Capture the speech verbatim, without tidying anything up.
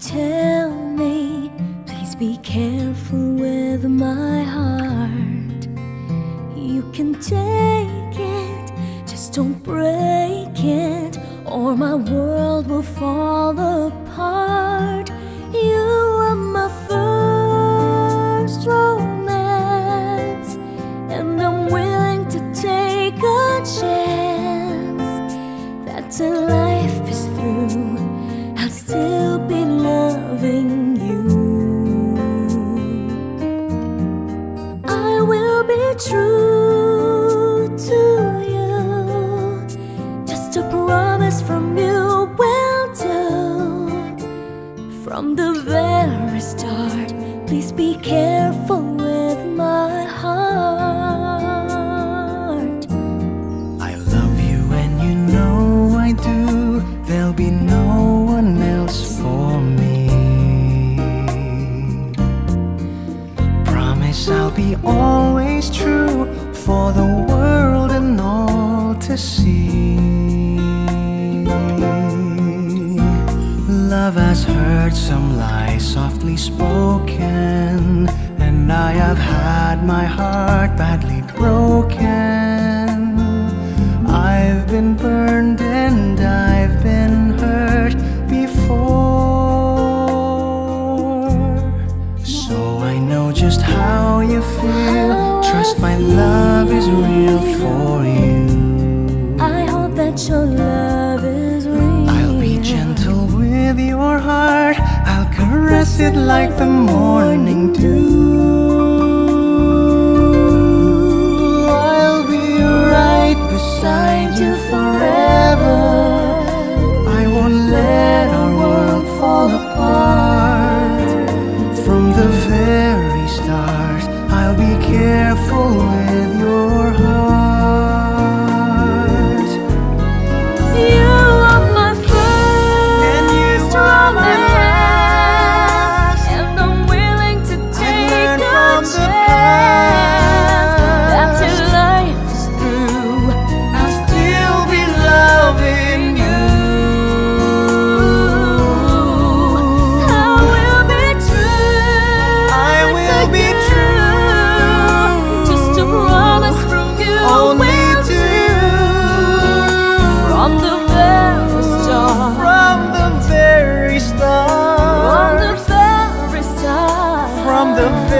Tell me, please be careful with my heart. You can take it, just don't break it, or my world will fall apart. You are my first romance, and I'm willing to take a chance that till life is through, I'll still be loving you. I will be true to you. Just a promise from you will do. From the very start, please be careful with my heart. I love you and you know I do. There'll be no one else for me. Promise I'll be always true for the world and all to see. Love has heard some lies softly spoken, and I have had my heart badly broken. I've been burned and I've been hurt before, so I know just how you feel. Trust my love is real for you. I hope that your love is real. I'll be gentle with your heart. I'll caress it like the morning dew. Beside you forever, I won't let our world fall apart. From the very start, I'll be careful with your heart. You are my first, and you are my last, and I'm willing to take a chance that till life is through, the